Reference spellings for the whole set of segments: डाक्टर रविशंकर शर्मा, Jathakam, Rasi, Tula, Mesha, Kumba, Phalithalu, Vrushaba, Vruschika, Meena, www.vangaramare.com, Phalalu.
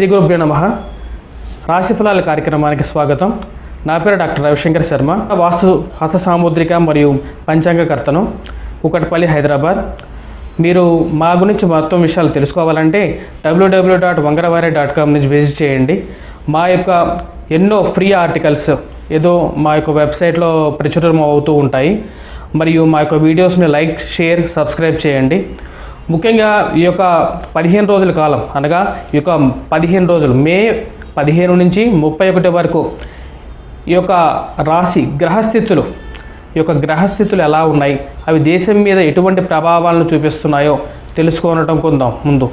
శ్రీ గురుభ్యో నమః రాశిఫలాల కార్యక్రమానికి స్వాగతం నా పేరు డాక్టర్ రవిశంకర్ శర్మ వాస్తు హస్త సాముద్రిక మరియు పంచాంగకర్తను కుకట్పల్లి హైదరాబాద్ మీరు మా గురించి మొత్తం విషయాలు తెలుసుకోవాలంటే www.vangaramare.com ని విజిట్ చేయండి మా యొక్క ఎన్నో ఫ్రీ ఆర్టికల్స్ ఏదో మా యొక్క వెబ్‌సైట్ లో ప్రచురణ అవుతూ ఉంటాయి మరియు మా యొక్క వీడియోస్ ని లైక్ షేర్ సబ్స్క్రైబ్ చేయండి ముఖ్యంగా ఈ యొక్క 15 రోజుల కాలం అనగా ఈ యొక్క 15 రోజులు మే 15 నుంచి 31 వరకు ఈ యొక్క రాశి గ్రహస్థితులు ఎలా ఉన్నాయి అవి దేశం మీద ఎటువంటి ప్రభావాలను చూపిస్తున్నాయో తెలుసుకోవడం కొందాం ముందు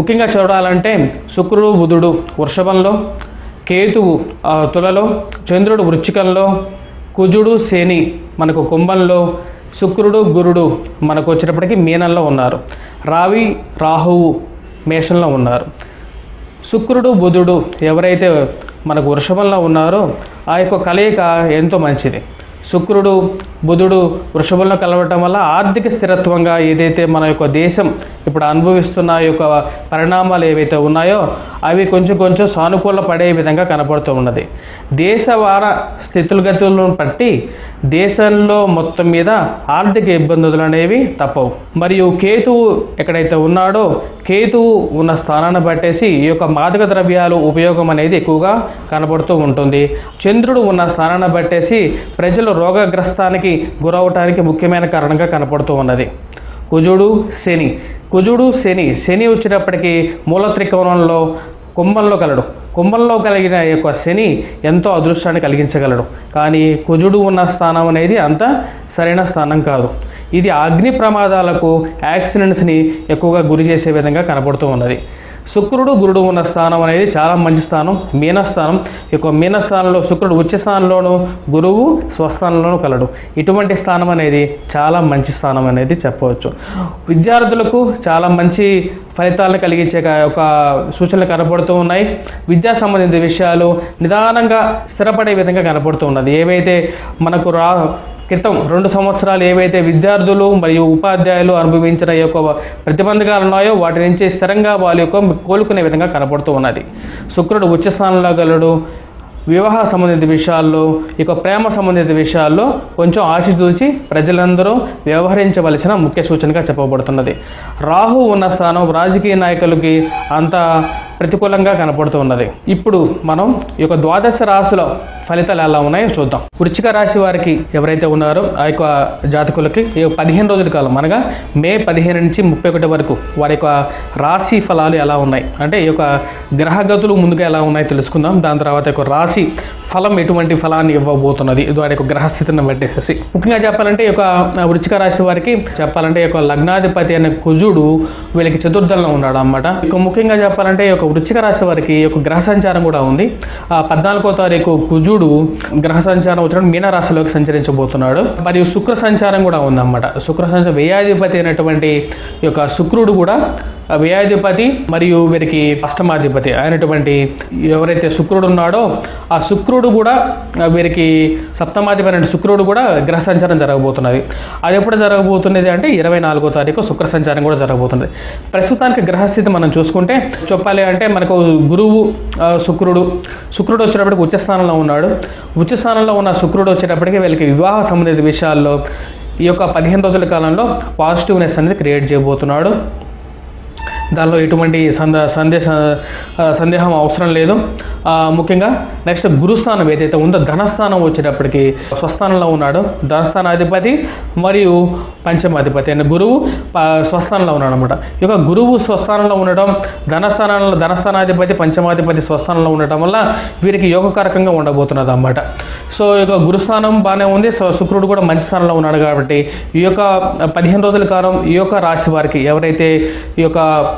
ముఖ్యంగా చూడాలంటే శుక్రుడు బుధుడు వృషభంలో కేతువు తులలో చంద్రుడు వృచ్చికంలో కుజుడు శని మనకు కుంభంలో శుక్రుడు గురుడు మనకు వచ్చినప్పటికీ మీనంలో ఉన్నారు రావి రాహువు మేషంలో ఉన్నారు శుక్రుడు బుధుడు ఎవరైతే మనకు వృషభంలో ఉన్నారో ఆ యొక్క కలయిక ఎంతో మంచిది శుక్రుడు బుధుడు వృషభంలో కలవటం వల్ల ఆర్థిక స్థిరత్వంగా ఏదైతే మన యొక్క దేశం ఇప్పుడు అనుభవిస్తున్న యొక్క పరిణామాలు ఏవైతే ఉన్నాయో అవి కొంచెం కొంచెం సానుకూల పడే విధంగా కనపడుతూ ఉన్నది దేశవార స్థితులగతులను బట్టి దేశంలో మొత్తం మీద ఆర్థిక ఇబ్బందులు అనేవి తప్పవు మరియు కేతువు ఎక్కడైతే ఉన్నాడో కేతువు ఉన్న స్థానాన్ని బట్టేసి ఈ యొక్క మాదక ద్రవ్యాలు ఉపయోగం అనేది ఎక్కువగా కనబడుతూ ఉంటుంది చంద్రుడు ఉన్న స్థానాన్ని బట్టేసి ప్రజలు రోగగ్రస్తానికి గురవడానికి ముఖ్యమైన కారణంగా కనబడుతూ ఉన్నది కుజుడు శని వచ్చినప్పటికీ మూల త్రికోణంలో కుంభంలో కలిగిన యొక్క శని ఎంతో అదృష్టాన్ని కలిగించగలడు కానీ కుజుడు ఉన్న స్థానం అనేది అంత సరైన స్థానం కాదు ఇది అగ్ని ప్రమాదాలకు యాక్సిడెంట్స్ని ఎక్కువగా గురి చేసే విధంగా కనబడుతూ ఉన్నది శుక్రుడు గురుడు ఉన్న స్థానం అనేది చాలా మంచి స్థానం మీనస్థానం యొక్క మీనస్థానంలో శుక్రుడు ఉచ్చ స్థానంలోను గురువు స్వస్థానంలోను కలడు ఇటువంటి స్థానం అనేది చాలా మంచి స్థానం అనేది చెప్పవచ్చు విద్యార్థులకు చాలా మంచి ఫలితాలను కలిగించే ఒక సూచనలు కనబడుతూ ఉన్నాయి విద్యా సంబంధిత విషయాలు నిదానంగా స్థిరపడే విధంగా కనబడుతూ ఉన్నది ఏవైతే మనకు క్రితం 2 సంవత్సరాలు ఏవైతే విద్యార్థులు మరియు ఉపాధ్యాయులు అనుభవించిన యొక్క ప్రతిబంధకాలు ఉన్నాయో వాటి నుంచి స్థిరంగా వాళ్ళ యొక్క కోలుకునే విధంగా కనబడుతూ ఉన్నది శుక్రుడు ఉచ్చ స్థానంలో గలడు వివాహ సంబంధిత విషయాల్లో ఇక ప్రేమ సంబంధిత విషయాల్లో కొంచెం ఆచితూచి ప్రజలందరూ వ్యవహరించవలసిన ముఖ్య సూచనగా చెప్పబడుతున్నది రాహు ఉన్న స్థానం రాజకీయ నాయకులకి అంత ప్రతికూలంగా కనపడుతూ ఉన్నది ఇప్పుడు మనం ఈ యొక్క ద్వాదశ రాశుల ఫలితాలు ఎలా ఉన్నాయో చూద్దాం వృశ్చిక రాశి వారికి ఎవరైతే ఉన్నారో ఆ యొక్క జాతకులకి 15 రోజుల కాలం అనగా మే 15 నుంచి 31 వరకు వారి యొక్క రాశి ఫలాలు ఎలా ఉన్నాయి అంటే ఈ యొక్క గ్రహగతులు ముందుగా ఎలా ఉన్నాయో తెలుసుకుందాం దాని తర్వాత యొక్క రాశి ఫలం ఎటువంటి ఫలాన్ని ఇవ్వబోతున్నది వారి యొక్క గ్రహస్థితిని పెట్టేసేసి ముఖ్యంగా చెప్పాలంటే ఈ యొక్క వృశ్చిక రాశి వారికి చెప్పాలంటే ఈ యొక్క లగ్నాధిపతి అనే కుజుడు వీళ్ళకి చతుర్థంలో ఉన్నాడు అన్నమాట ఇక ముఖ్యంగా చెప్పాలంటే ఈ యొక్క వృశ్చిక రాశి వారికి ఈ యొక్క గ్రహ సంచారం కూడా ఉంది 14వ తారీఖు కుజుడు గ్రహ సంచారం వచ్చిన మీనరాశిలోకి సంచరించబోతున్నాడు మరియు శుక్ర సంచారం కూడా ఉందన్నమాట శుక్ర సంచారం వ్యయాధిపతి అయినటువంటి ఈ యొక్క శుక్రుడు కూడా వ్యయాధిపతి మరియు వీరికి అష్టమాధిపతి అయినటువంటి ఎవరైతే శుక్రుడు ఉన్నాడో ఆ శుక్రుడు కూడా వీరికి సప్తమాధిపతి అయిన శుక్రుడు కూడా గ్రహ సంచారం జరగబోతున్నది అది ఎప్పుడు జరగబోతున్నది అంటే 24వ తారీఖు శుక్ర సంచారం కూడా జరగబోతున్నది ప్రస్తుతానికి గ్రహస్థితి మనం చూసుకుంటే చెప్పాలి అంటే మనకు గురువు శుక్రుడు వచ్చేటప్పటికి ఉచ్చ స్థానంలో ఉన్నాడు ఉచ్చ స్థానంలో ఉన్న శుక్రుడు వచ్చేటప్పటికి వీళ్ళకి వివాహ సంబంధిత విషయాల్లో ఈ యొక్క 15 రోజుల కాలంలో పాజిటివ్నెస్ అనేది క్రియేట్ చేయబోతున్నాడు దానిలో ఎటువంటి సందేహం అవసరం లేదు ముఖ్యంగా నెక్స్ట్ గురుస్థానం ఏదైతే ఉందో ధనస్థానం వచ్చేటప్పటికి స్వస్థానంలో ఉన్నాడు ధనస్థానాధిపతి మరియు పంచమాధిపతి అయిన గురువు స్వస్థానంలో ఉన్నాడు అనమాట ఈ యొక్క గురువు స్వస్థానంలో ఉండడం ధనస్థానాధిపతి పంచమాధిపతి స్వస్థానంలో ఉండటం వల్ల వీరికి యోగకారకంగా ఉండబోతున్నది అన్నమాట సో ఈ యొక్క గురుస్థానం బాగానే ఉంది శుక్రుడు కూడా మంచి స్థానంలో ఉన్నాడు కాబట్టి ఈ యొక్క 15 రోజుల కాలం ఈ యొక్క రాశి వారికి ఎవరైతే ఈ యొక్క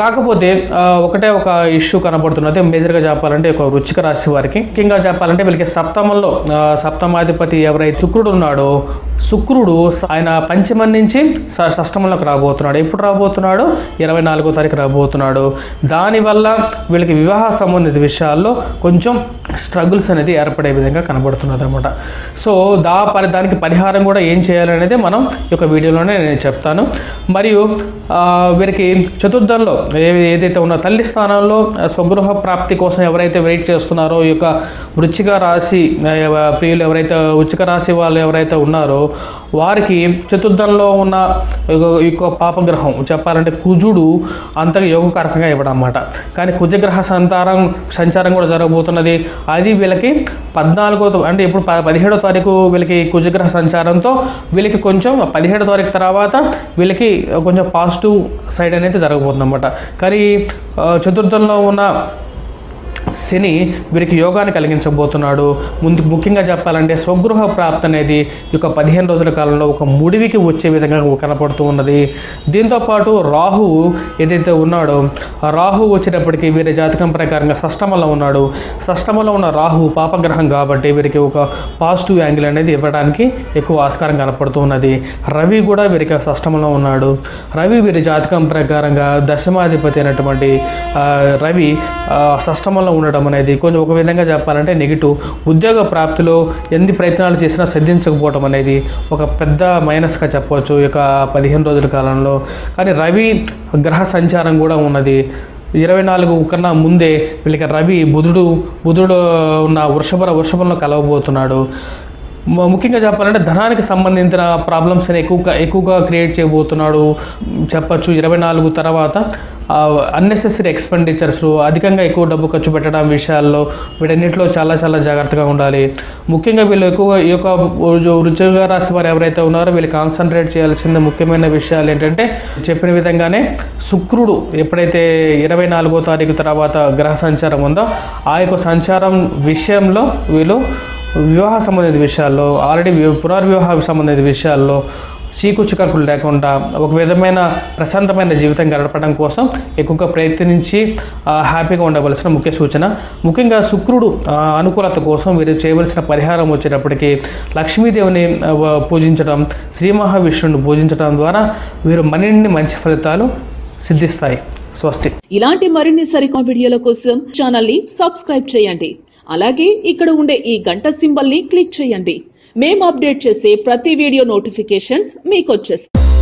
కాకపోతే ఒకటే ఒక ఇష్యూ కనబడుతున్నది మేజర్గా చెప్పాలంటే ఒక వృశ్చిక రాశి వారికి ముఖ్యంగా చెప్పాలంటే వీళ్ళకి సప్తమంలో సప్తమాధిపతి ఎవరైతే శుక్రుడు ఉన్నాడో శుక్రుడు ఆయన పంచమం నుంచి షష్టమంలోకి రాబోతున్నాడు ఎప్పుడు రాబోతున్నాడు 24వ తారీఖు రాబోతున్నాడు దానివల్ల వీళ్ళకి వివాహ సంబంధిత విషయాల్లో కొంచెం స్ట్రగుల్స్ అనేది ఏర్పడే విధంగా కనబడుతున్నది అన్నమాట సో దానికి పరిహారం కూడా ఏం చేయాలనేది మనం ఈ యొక్క వీడియోలోనే నేను చెప్తాను మరియు వీరికి చతుర్థంలో ఏదైతే ఉన్న తల్లి స్థానంలో స్వగృహ ప్రాప్తి కోసం ఎవరైతే వెయిట్ చేస్తున్నారో ఈ యొక్క వృశ్చిక రాశి ప్రియులు ఎవరైతే వృశ్చిక రాశి వాళ్ళు ఎవరైతే ఉన్నారో వారికి చతుర్థంలో ఉన్న ఈ యొక్క పాపగ్రహం చెప్పాలంటే కుజుడు అంతగా యోగకారకంగా ఇవ్వడం అన్నమాట కానీ కుజగ్రహ సంచారం కూడా జరగబోతున్నది అది వీళ్ళకి 14వ అంటే ఇప్పుడు 17వ తారీఖు వీళ్ళకి కుజగ్రహ సంచారంతో వీళ్ళకి కొంచెం 17వ తారీఖు తర్వాత వీళ్ళకి కొంచెం పాజిటివ్ సైడ్ అనేది జరగబోతుంది అన్నమాట కానీ చతుర్థంలో ఉన్న శని వీరికి యోగాన్ని కలిగించబోతున్నాడు ముఖ్యంగా చెప్పాలంటే స్వగృహ ప్రాప్తి అనేది ఈ యొక్క 15 రోజుల కాలంలో ఒక ముడివికి వచ్చే విధంగా కనపడుతూ ఉన్నది దీంతోపాటు రాహువు ఏదైతే ఉన్నాడో రాహువు వచ్చినప్పటికీ వీరి జాతకం ప్రకారంగా షష్టమంలో ఉన్నాడు షష్టమంలో ఉన్న రాహువు పాపగ్రహం కాబట్టి వీరికి ఒక పాజిటివ్ యాంగిల్ అనేది ఇవ్వడానికి ఎక్కువ ఆస్కారం కనపడుతూ ఉన్నది రవి కూడా వీరికి షష్టమంలో ఉన్నాడు రవి వీరి జాతకం ప్రకారంగా దశమాధిపతి అయినటువంటి రవి షష్టమంలో ఉండడం అనేది కొంచెం ఒక విధంగా చెప్పాలంటే నెగిటివ్ ఉద్యోగ ప్రాప్తిలో ఎన్ని ప్రయత్నాలు చేసినా సిద్ధించకపోవడం అనేది ఒక పెద్ద మైనస్గా చెప్పవచ్చు ఈ యొక్క 15 రోజుల కాలంలో కానీ రవి గ్రహ సంచారం కూడా ఉన్నది 24 కన్నా ముందే వీళ్ళకి రవి బుధుడు ఉన్న వృషభంలో కలవబోతున్నాడు ముఖ్యంగా చెప్పాలంటే ధనానికి సంబంధించిన ప్రాబ్లమ్స్ని ఎక్కువగా క్రియేట్ చేయబోతున్నాడు చెప్పచ్చు 24 తర్వాత అన్నెసెసరీ ఎక్స్పెండిచర్స్ అధికంగా ఎక్కువ డబ్బు ఖర్చు పెట్టడం విషయాల్లో వీటన్నిటిలో చాలా చాలా జాగ్రత్తగా ఉండాలి ముఖ్యంగా వీళ్ళు ఎక్కువ ఈ యొక్క వృశ్చిక రాశి వారు ఎవరైతే ఉన్నారో వీళ్ళు కాన్సన్ట్రేట్ చేయాల్సిన ముఖ్యమైన విషయాలు ఏంటంటే చెప్పిన విధంగానే శుక్రుడు ఎప్పుడైతే 24వ తారీఖు తర్వాత గ్రహ సంచారం ఉందో ఆ యొక్క సంచారం విషయంలో వీళ్ళు వివాహ సంబంధిత విషయాల్లో ఆల్రెడీ పునర్వివాహ సంబంధిత విషయాల్లో చీకుచికాకులు లేకుండా ఒక విధమైన ప్రశాంతమైన జీవితం గడపడం కోసం ఎక్కువగా ప్రయత్నించి హ్యాపీగా ఉండవలసిన ముఖ్య సూచన ముఖ్యంగా శుక్రుడు అనుకూలత కోసం వీరు చేయవలసిన పరిహారం వచ్చేటప్పటికీ లక్ష్మీదేవిని పూజించడం శ్రీ మహావిష్ణువుని పూజించడం ద్వారా వీరు మరిన్ని మంచి ఫలితాలు సిద్ధిస్తాయి స్వస్తి ఇలాంటి మరిన్ని సరికొత్త వీడియోల కోసం ఛానల్ని సబ్స్క్రైబ్ చేయండి అలాగే ఇక్కడ ఉండే ఈ గంట సింబల్ ని క్లిక్ చేయండి మేము అప్డేట్ చేసే ప్రతి వీడియో నోటిఫికేషన్స్ మీకు వచ్చేస్తాయి